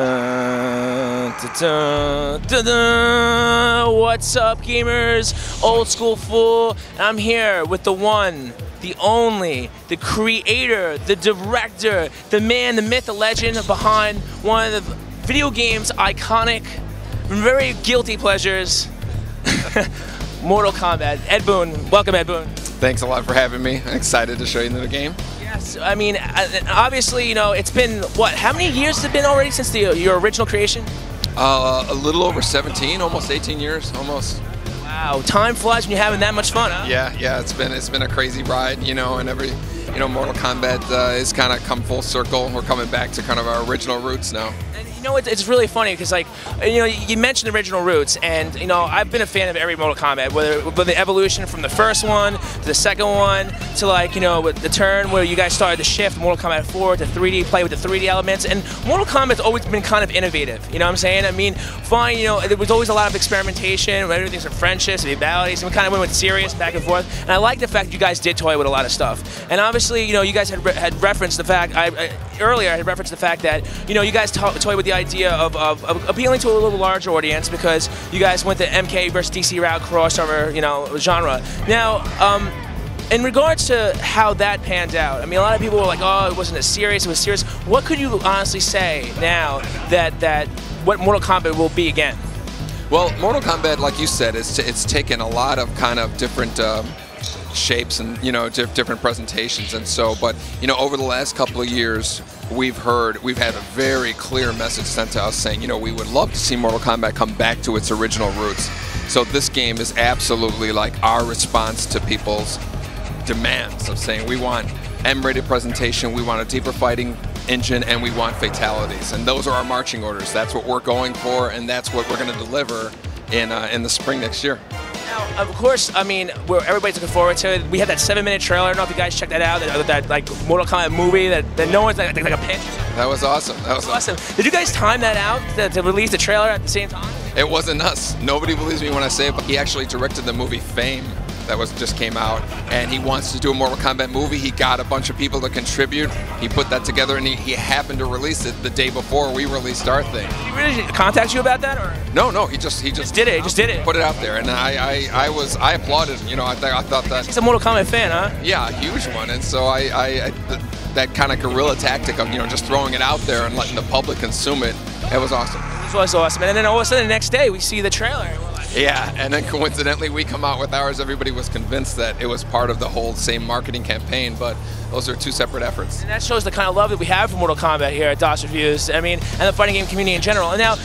What's up, gamers? Old School Fool. I'm here with the one, the only, the creator, the director, the man, the myth, the legend behind one of the video games' iconic, very guilty pleasures, Mortal Kombat. Ed Boon. Welcome, Ed Boon. Thanks a lot for having me. I'm excited to show you the game. Yes, I mean, obviously, you know, it's been, what, how many years has it been already since your original creation? A little over 17, almost 18 years, almost. Wow, time flies when you're having that much fun, huh? Yeah, it's been a crazy ride, you know, and Mortal Kombat has kind of come full circle. We're coming back to kind of our original roots now. And, you know, it's really funny because, like, you know, you mentioned original roots, and, you know, I've been a fan of every Mortal Kombat, whether the evolution from the first one to the second one to, like, you know, with the turn where you guys started to shift Mortal Kombat 4 to 3D, play with the 3D elements, and Mortal Kombat's always been kind of innovative, you know what I'm saying? I mean, fine, you know, there was always a lot of experimentation, everything's from friendships, rivalities, and we kind of went with serious back and forth, and I like the fact that you guys did toy with a lot of stuff. And obviously, you know, you guys had referenced the fact, that, you know, you guys toy with the idea of appealing to a little larger audience because you guys went the MK versus DC route, crossover, you know, genre. Now, in regards to how that panned out, I mean, a lot of people were like, oh, it wasn't as serious, it was serious. What could you honestly say now that what Mortal Kombat will be again? Well, Mortal Kombat, like you said, it's taken a lot of kind of different shapes and, you know, different presentations, and so, but, you know, over the last couple of years we've had a very clear message sent to us saying, you know, we would love to see Mortal Kombat come back to its original roots. So this game is absolutely like our response to people's demands of saying we want M-rated presentation, we want a deeper fighting engine, and we want fatalities, and those are our marching orders. That's what we're going for, and that's what we're going to deliver in the spring next year. Now, of course, I mean, everybody's looking forward to it. We had that 7-minute trailer. I don't know if you guys checked that out. That like Mortal Kombat movie that no one's like a pitch. That was awesome. That was awesome. Did you guys time that out to release the trailer at the same time? It wasn't us. Nobody believes me when I say it, but he actually directed the movie Fame that just came out, and he wants to do a Mortal Kombat movie. He got a bunch of people to contribute. He put that together, and he happened to release it the day before we released our thing. Did he really contact you about that, or? No, he just did it. Put it out there, and I applauded him. You know, I thought that he's a Mortal Kombat fan, huh? Yeah, a huge one, and so that kind of guerrilla tactic of, you know, just throwing it out there and letting the public consume it. It was awesome. It was awesome, and then all of a sudden the next day we see the trailer. Yeah, and then coincidentally we come out with ours. Everybody was convinced that it was part of the whole same marketing campaign, but those are two separate efforts. And that shows the kind of love that we have for Mortal Kombat here at dasreviews, I mean, and the fighting game community in general. And now,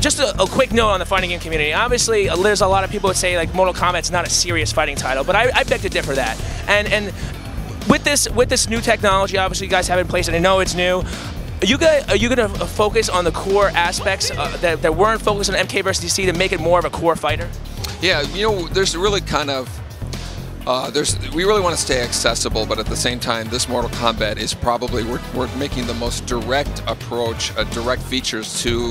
just a quick note on the fighting game community. Obviously, there's a lot of people that say, like, Mortal Kombat's not a serious fighting title, but I beg to differ that. And with this new technology, obviously you guys have it in place, and I know it's new. Are you going to focus on the core aspects that weren't focused on MK versus DC to make it more of a core fighter? Yeah, you know, there's really kind of, we really want to stay accessible, but at the same time, this Mortal Kombat is probably, we're making the most direct approach, direct features to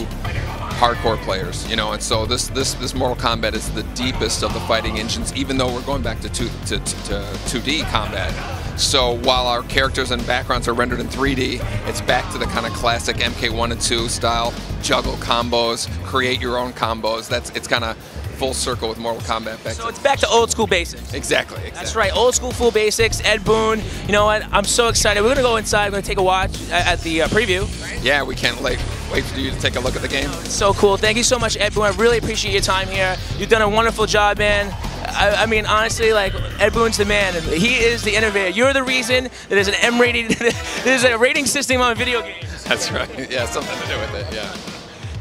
hardcore players, you know, and so this Mortal Kombat is the deepest of the fighting engines, even though we're going back to 2D combat. So while our characters and backgrounds are rendered in 3D, it's back to the kind of classic MK1 and 2 style, juggle combos, create your own combos. It's kind of full circle with Mortal Kombat. So it's back to old school basics. Exactly. That's right, old school full basics. Ed Boon, you know what, I'm so excited. We're going to go inside, we're going to take a watch at the preview. Yeah, we can't wait for you to take a look at the game. It's so cool. Thank you so much, Ed Boon. I really appreciate your time here. You've done a wonderful job, man. I mean, honestly, like, Ed Boon's the man. He is the innovator. You're the reason that there's an M-rated, there's a rating system on video games. That's right. Yeah, something to do with it, yeah.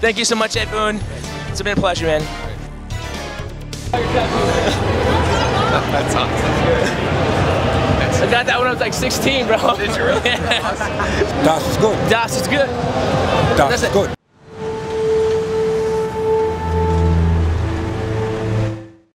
Thank you so much, Ed Boon. It's been a pleasure, man. That's awesome. I got that when I was like 16, bro. Did you really? Das ist gut. Das ist good. Das ist good.